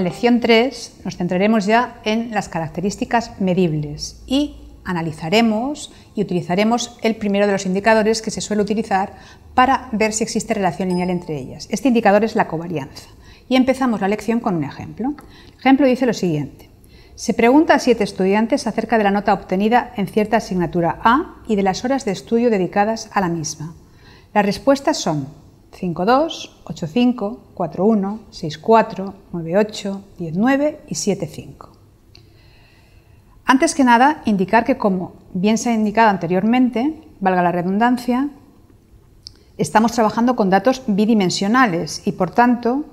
la lección 3 nos centraremos ya en las características medibles y analizaremos y utilizaremos el primero de los indicadores que se suele utilizar para ver si existe relación lineal entre ellas. Este indicador es la covarianza. Y empezamos la lección con un ejemplo. El ejemplo dice lo siguiente. Se pregunta a 7 estudiantes acerca de la nota obtenida en cierta asignatura A y de las horas de estudio dedicadas a la misma. Las respuestas son 5.2, 8.5, 4.1, 6.4, 9.8, 10.9 y 7.5. Antes que nada, indicar que, como bien se ha indicado anteriormente, valga la redundancia, estamos trabajando con datos bidimensionales y, por tanto,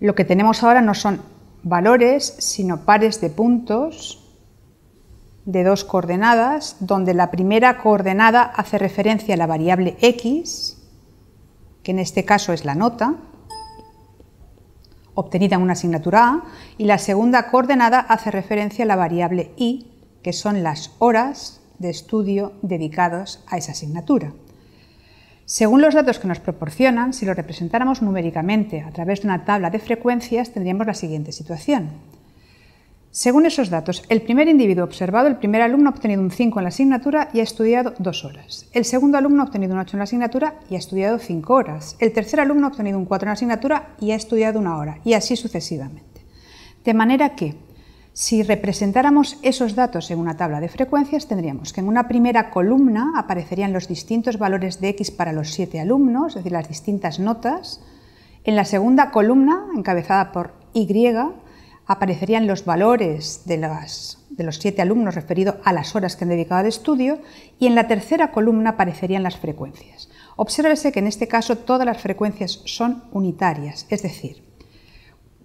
lo que tenemos ahora no son valores, sino pares de puntos de dos coordenadas, donde la primera coordenada hace referencia a la variable x, que en este caso es la nota obtenida en una asignatura A, y la segunda coordenada hace referencia a la variable Y, que son las horas de estudio dedicadas a esa asignatura. Según los datos que nos proporcionan, si lo representáramos numéricamente a través de una tabla de frecuencias, tendríamos la siguiente situación. Según esos datos, el primer individuo observado, el primer alumno, ha obtenido un 5 en la asignatura y ha estudiado 2 horas. El segundo alumno ha obtenido un 8 en la asignatura y ha estudiado 5 horas. El tercer alumno ha obtenido un 4 en la asignatura y ha estudiado 1 hora, y así sucesivamente. De manera que, si representáramos esos datos en una tabla de frecuencias, tendríamos que en una primera columna aparecerían los distintos valores de x para los 7 alumnos, es decir, las distintas notas. En la segunda columna, encabezada por y, aparecerían los valores de los 7 alumnos referido a las horas que han dedicado al estudio, y en la tercera columna aparecerían las frecuencias. Obsérvese que en este caso todas las frecuencias son unitarias, es decir,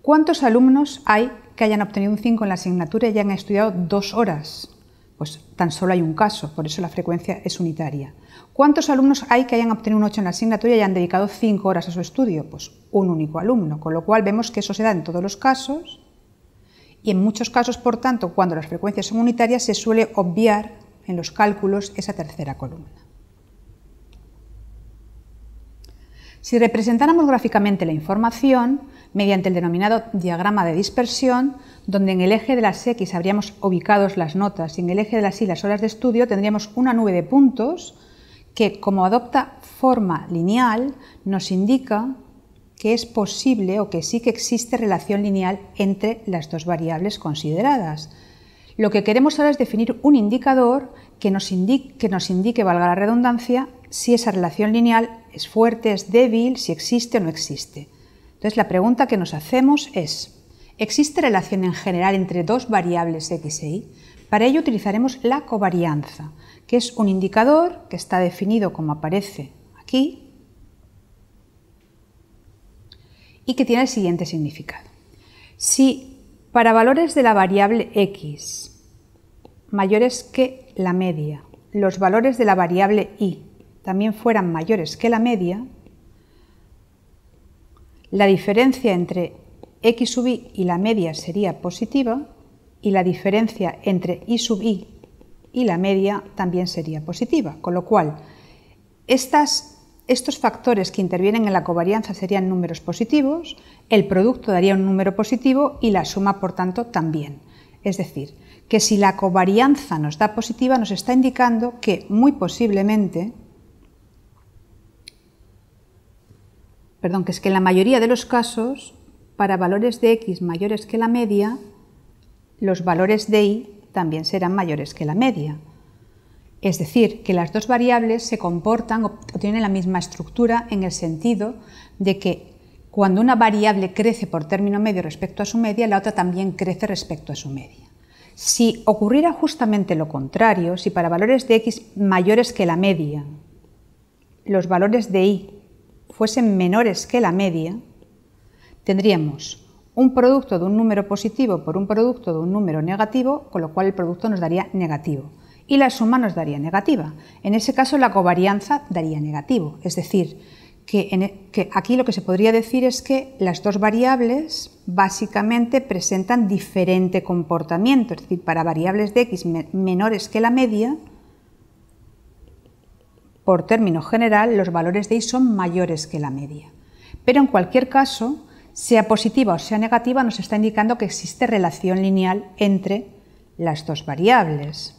¿cuántos alumnos hay que hayan obtenido un 5 en la asignatura y hayan estudiado 2 horas? Pues tan solo hay un caso, por eso la frecuencia es unitaria. ¿Cuántos alumnos hay que hayan obtenido un 8 en la asignatura y hayan dedicado 5 horas a su estudio? Pues un único alumno, con lo cual vemos que eso se da en todos los casos. Y en muchos casos, por tanto, cuando las frecuencias son unitarias, se suele obviar en los cálculos esa tercera columna. Si representáramos gráficamente la información mediante el denominado diagrama de dispersión, donde en el eje de las X habríamos ubicados las notas y en el eje de las Y las horas de estudio, tendríamos una nube de puntos que, como adopta forma lineal, nos indica que es posible o que sí que existe relación lineal entre las dos variables consideradas. Lo que queremos ahora es definir un indicador que nos indique, valga la redundancia, si esa relación lineal es fuerte, es débil, si existe o no existe. Entonces la pregunta que nos hacemos es, ¿existe relación en general entre dos variables x e y? Para ello utilizaremos la covarianza, que es un indicador que está definido como aparece aquí, y que tiene el siguiente significado. Si para valores de la variable x mayores que la media, los valores de la variable y también fueran mayores que la media, la diferencia entre x sub i y la media sería positiva y la diferencia entre y sub i y la media también sería positiva, con lo cual estos factores que intervienen en la covarianza serían números positivos, el producto daría un número positivo y la suma, por tanto, también. Es decir, que si la covarianza nos da positiva, nos está indicando que en la mayoría de los casos, para valores de x mayores que la media, los valores de y también serán mayores que la media. Es decir, que las dos variables se comportan o tienen la misma estructura en el sentido de que cuando una variable crece por término medio respecto a su media, la otra también crece respecto a su media. Si ocurriera justamente lo contrario, si para valores de x mayores que la media, los valores de y fuesen menores que la media, tendríamos un producto de un número positivo por un producto de un número negativo, con lo cual el producto nos daría negativo. Y la suma nos daría negativa. En ese caso la covarianza daría negativo, es decir, que aquí lo que se podría decir es que las dos variables básicamente presentan diferente comportamiento, es decir, para variables de x menores que la media, por término general, los valores de y son mayores que la media. Pero en cualquier caso, sea positiva o sea negativa, nos está indicando que existe relación lineal entre las dos variables.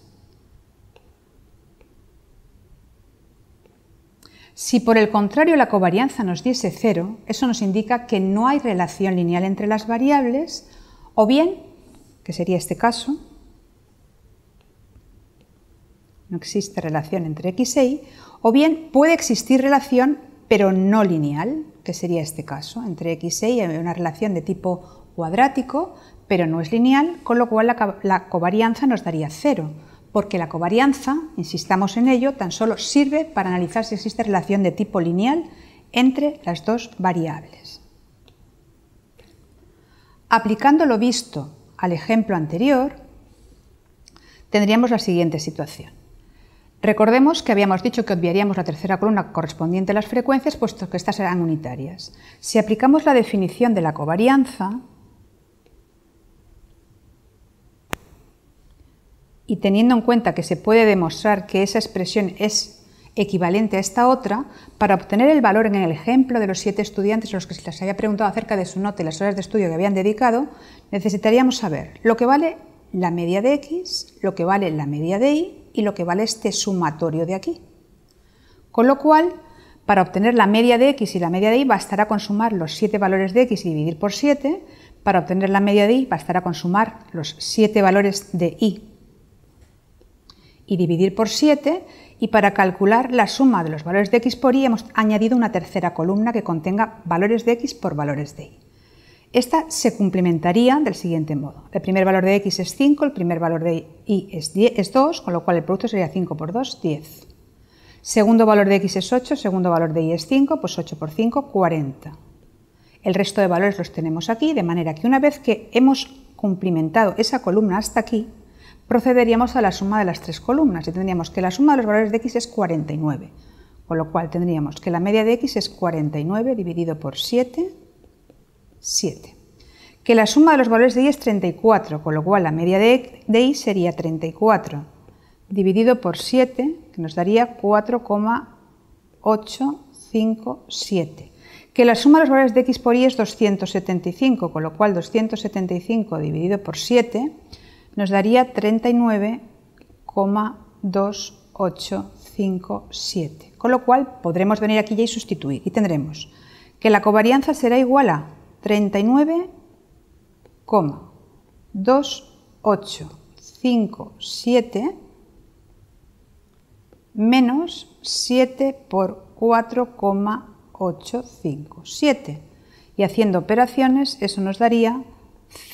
Si por el contrario la covarianza nos diese cero, eso nos indica que no hay relación lineal entre las variables, o bien, que sería este caso, no existe relación entre x e y, o bien puede existir relación pero no lineal, que sería este caso, entre x e y hay una relación de tipo cuadrático, pero no es lineal, con lo cual la covarianza nos daría cero, porque la covarianza, insistamos en ello, tan solo sirve para analizar si existe relación de tipo lineal entre las dos variables. Aplicando lo visto al ejemplo anterior, tendríamos la siguiente situación. Recordemos que habíamos dicho que obviaríamos la tercera columna correspondiente a las frecuencias, puesto que estas eran unitarias. Si aplicamos la definición de la covarianza y teniendo en cuenta que se puede demostrar que esa expresión es equivalente a esta otra, para obtener el valor en el ejemplo de los 7 estudiantes a los que se les había preguntado acerca de su nota y las horas de estudio que habían dedicado, necesitaríamos saber lo que vale la media de x, lo que vale la media de y, y lo que vale este sumatorio de aquí. Con lo cual, para obtener la media de x y la media de y, bastará con sumar los 7 valores de x y dividir por 7. Para obtener la media de y, bastará con sumar los 7 valores de y dividir por 7. Y para calcular la suma de los valores de x por y, hemos añadido una tercera columna que contenga valores de x por valores de y. Esta se complementaría del siguiente modo. El primer valor de x es 5, el primer valor de y es 2, con lo cual el producto sería 5 por 2, 10. Segundo valor de x es 8, segundo valor de y es 5, pues 8 por 5, 40. El resto de valores los tenemos aquí, de manera que una vez que hemos complementado esa columna hasta aquí, procederíamos a la suma de las tres columnas y tendríamos que la suma de los valores de x es 49, con lo cual tendríamos que la media de x es 49 dividido por 7, 7. Que la suma de los valores de y es 34, con lo cual la media de y sería 34 dividido por 7, que nos daría 4,857. Que la suma de los valores de x por y es 275, con lo cual 275 dividido por 7 nos daría 39,2857. Con lo cual podremos venir aquí ya y sustituir y tendremos que la covarianza será igual a 39,2857 menos 7 por 4,857. Y haciendo operaciones, eso nos daría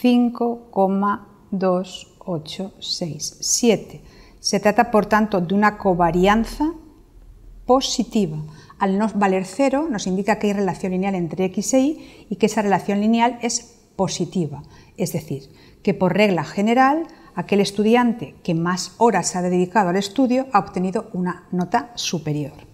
5,2867. Se trata, por tanto, de una covarianza positiva. Al no valer 0 nos indica que hay relación lineal entre x e y que esa relación lineal es positiva, es decir, que por regla general aquel estudiante que más horas ha dedicado al estudio ha obtenido una nota superior.